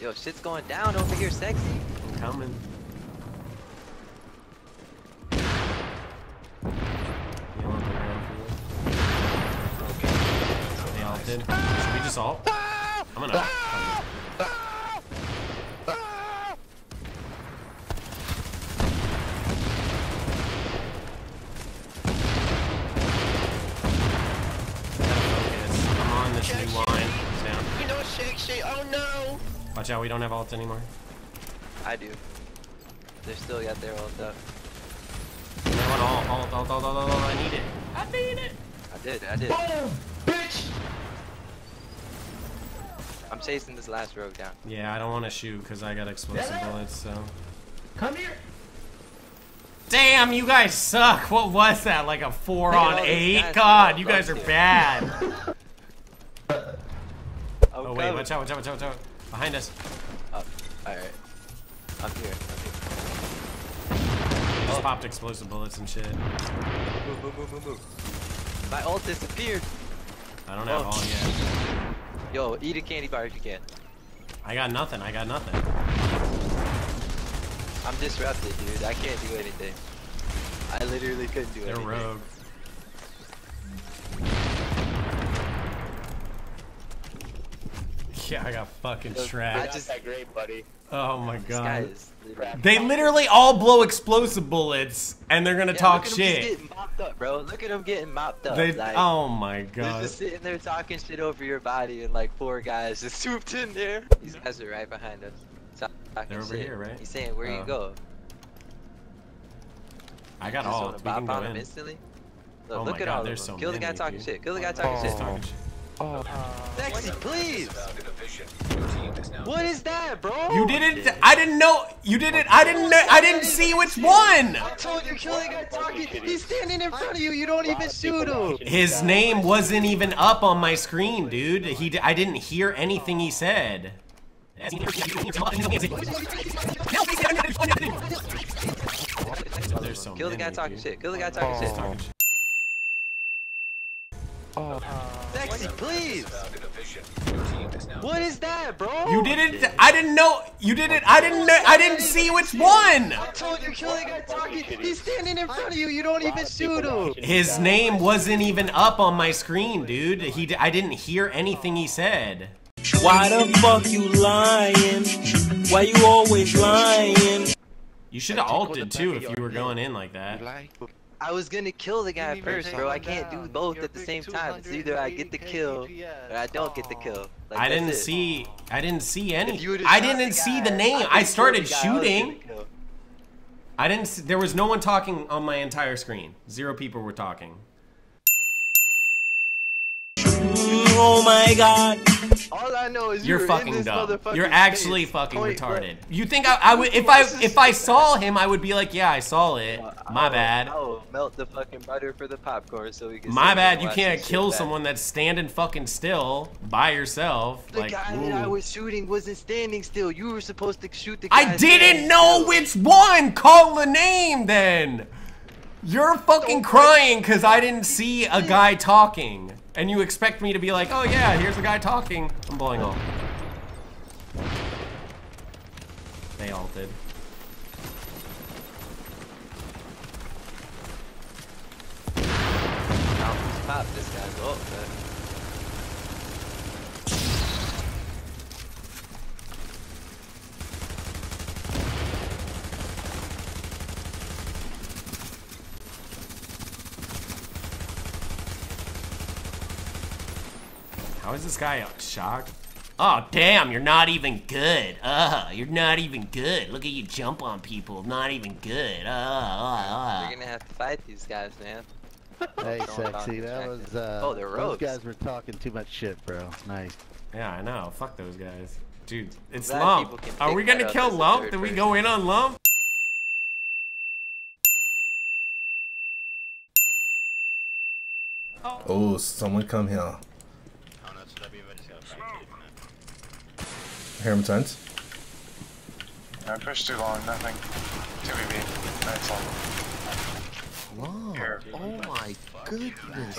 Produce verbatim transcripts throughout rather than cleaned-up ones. Yo, shit's going down over here, sexy. I'm coming. They all did. Should we just all? I'm gonna. I'm gonna. Watch out, we don't have ults anymore. I do. They're still got their ult up. I want ult, ult, ult, ult, ult, ult, I need it. I need it! I did, I did. Boom! Bitch! I'm chasing this last rogue down. Yeah, I don't want to shoot because I got explosive Hello? bullets, so... Come here! Damn, you guys suck! What was that, like a four on eight? God, you guys are here. bad! okay. Oh wait, watch out, watch out, watch out, watch out. Behind us. Up. Alright. Up here. Up here. I just oh. popped explosive bullets and shit. Move, move, move, move, move. My ult disappeared. I don't have ult yet. Yo, eat a candy bar if you can. I got nothing. I got nothing. I'm disrupted, dude. I can't do anything. I literally couldn't do They're anything. They're rogue. Yeah, I got fucking shrapnel. I just that great, buddy. Oh my god. This guy is they literally all blow explosive bullets, and they're gonna yeah, talk look at shit. Him just getting mopped up, bro. Look at them getting mopped up. They, like, oh my god. They're just sitting there talking shit over your body, and like four guys just swooped in there. These guys are right behind us. Talking they're over shit. here, right? He's saying, "Where oh. you go?" I got all. We can go in. Instantly. Look, oh look my at god, all there's so Kill many, the guy talking dude. shit. Kill the guy talking oh. shit. Oh. Sexy, please! What is that, bro? You didn't. I didn't know. You didn't. I didn't know. I didn't see which one. I told you, killing guy talking. He's standing in front of you. You don't even shoot him. His name wasn't even up on my screen, dude. He. I didn't hear anything he said. There's so Kill the guy talking shit. Kill the guy talking shit. Talking shit. Oh. Sexy, please! What is that, bro? You didn't. I didn't know. You didn't. I didn't know. I didn't see which one. I told you, killing guy talking. He's standing in front of you. You don't even shoot him. His name wasn't even up on my screen, dude. He. I didn't hear anything he said. Why the fuck you lying? Why you always lying? You should have ulted too if you were going in like that. I was gonna kill the guy first, bro. I can't do both at the same time. It's either I get the kill or I don't get the kill. Like, I didn't see. I didn't see any. I didn't see the name. I started shooting. I didn't. There was no one talking on my entire screen. Zero people were talking. Oh my god. All I know is you're fucking dumb. You're actually fucking retarded. You think I, I would if I if I saw him I would be like, yeah, I saw it. My bad. Oh, melt the fucking butter for the popcorn so we can. My bad. You can't kill someone that's standing fucking still by yourself. The guy that I was shooting wasn't standing still. You were supposed to shoot the guy. I didn't know which one. Call the name then. You're fucking crying because I didn't see a guy talking. And you expect me to be like, oh yeah, here's the guy talking. I'm blowing off. They all did. I'll pop this guy's ult, man. How is this guy shocked? Oh, damn, you're not even good. Uh, you're not even good. Look at you jump on people. Not even good. Uh, uh, uh. We're gonna have to fight these guys, man. Hey, sexy, that was, uh, oh, they're those guys were talking too much shit, bro. Nice. Yeah, I know. Fuck those guys. Dude, it's Lump. Are we gonna kill Lump? Did we go in on Lump? Oh, oh someone come here. Hear him tense. I pushed too long, nothing. two v v. That's all. Wow. Here. Oh my goodness.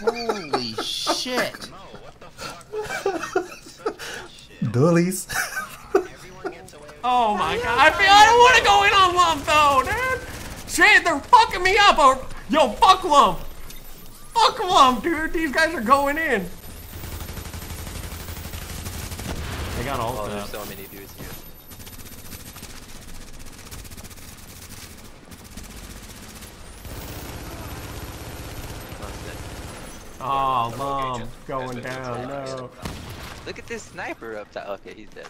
Holy shit. No, what the fuck? Doolies. Oh my god. I feel I don't want to go in on Lump though, dude. Shit, they're fucking me up. Or, yo, fuck Lump. Fuck Lump, dude. These guys are going in. They got all of them. There's so many dudes here. Oh, Lump going down. No. Look at this sniper up top. Okay, he's dead.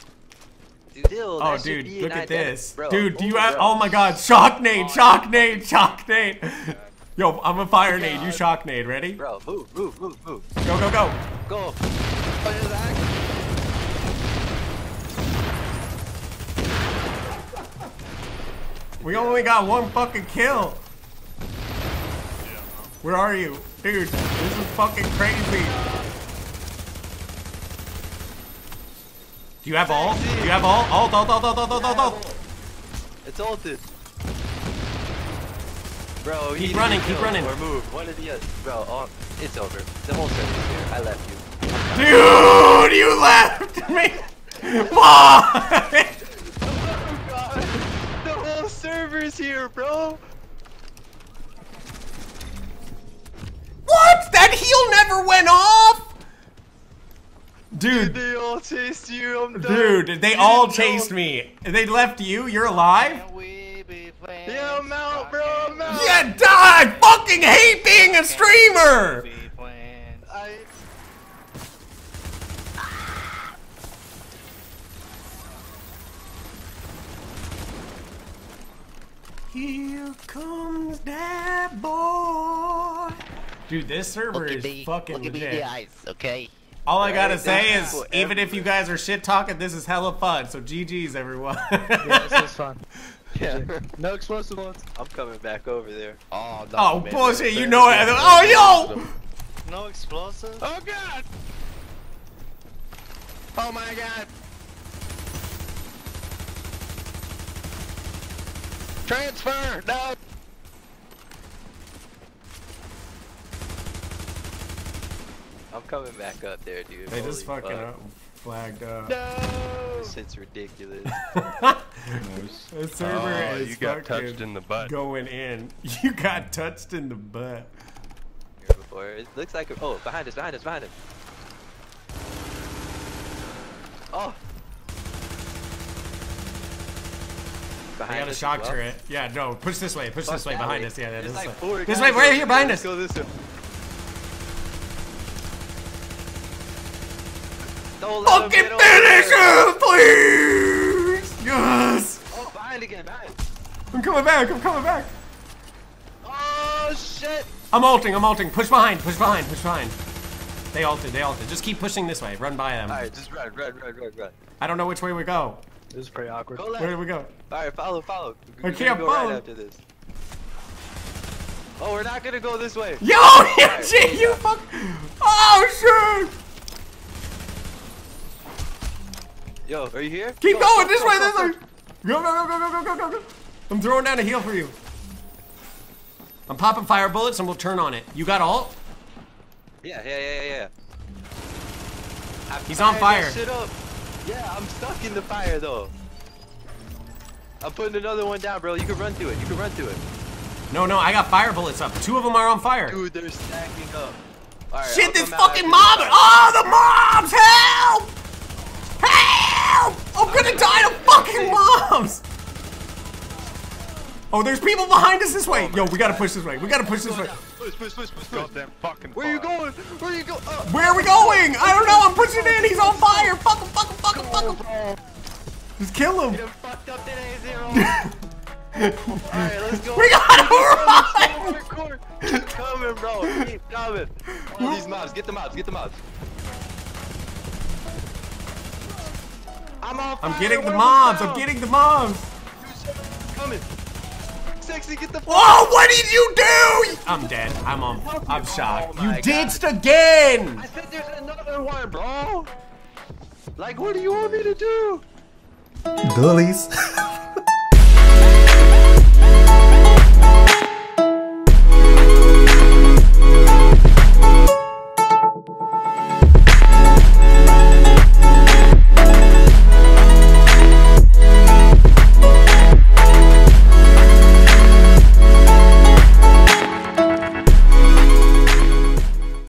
Dude, Dill, oh, dude, look at this. Bro, dude, do you have. Oh my god, shock nade, shock nade, shock nade. Yo, I'm a fire nade, you shock nade. Ready? Bro, move, move, move, move. Go, go, go. Go. We only got one fucking kill. Where are you? Dude, this is fucking crazy. Do you have ult? Do you have ult? Ult, ult, ult, ult, ult, ult, ult. It's ulted. Bro, keep running, keep running. Or move. One of the other. Bro, oh, it's over. The whole set is here. I left you. Dude, you left me. Why? Oh god. The whole server's here, bro. What? That heal never went off? Dude, dude they all chased you. I'm done. Dude, they you all chased know. me. They left you. You're alive? Yeah, I'm out, bro. I'm out. Yeah, die. I fucking hate being a streamer. I... Here comes that boy. Dude, this server is me, fucking look legit. At me eyes, okay? All I gotta right, say is, cool. even if you guys are shit talking, this is hella fun. So G G's everyone. Yeah, this is fun. Yeah. No explosive ones. I'm coming back over there. Oh, no, oh bullshit! You know it. Oh yo! No explosives. Oh god! Oh my god! Transfer! No! I'm coming back up there, dude. They Holy just fucking fuck. flagged up. No! This shit's ridiculous. The server oh, is you got touched in the butt. Going in. You got touched in the butt. Here before. It looks like. A, oh, behind us, behind us, behind us. Oh! Behind I got a shock well. turret. Yeah, no. Push this way. Push Fuck this way. Behind way. us. Yeah, that is like way. This way. Right here, behind us. Go this way. Fucking finish him, please! Yes! Oh, behind again, behind. I'm coming back, I'm coming back. Oh, shit! I'm ulting, I'm ulting. Push behind, push behind, push behind. They ulted, they ulted. Just keep pushing this way. Run by them. Alright, just run, run, run, run, run. I don't know which way we go. This is pretty awkward. Go Where do we go? Alright, follow, follow. We're I can't go follow. Right after this. Oh, we're not gonna go this way. Yo, yeah, shit, you fuck. Oh, shit! Yo, are you here? Keep go, going, go, this go, way, go, this go, way! Go, go, go, go, go, go, go, go! I'm throwing down a heal for you. I'm popping fire bullets and we'll turn on it. You got ult? Yeah, yeah, yeah, yeah. I'm He's on fire. Shit up. Yeah, I'm stuck in the fire though. I'm putting another one down, bro. You can run through it, you can run through it. No, no, I got fire bullets up. Two of them are on fire. Dude, they're stacking up. All right, shit, this fucking mob! Oh, the mobs! Help! Help! I'm gonna die to fucking mobs! Oh, there's people behind us this way! Yo, we gotta push this way. We gotta push this way. Push, push, push, push. Goddamn fucking fire. Where are you going? Where are you going? Uh, Where are we going? I don't know. I'm pushing in. He's on fire. Fuck him, fuck him, fuck him, fuck him. Just kill him. Fucked up today, Zero. Alright, let's go. We gotta run! Keep coming, bro. Keep coming. All these mobs. Get the mobs. Get the mobs. I'm, I'm getting the mobs. I'm getting the mobs. Coming. Sexy, get the. Whoa! What did you do? I'm dead. I'm on. I'm shocked. You ditched again. I said there's another one, bro. Like, what do you want me to do? Dullies.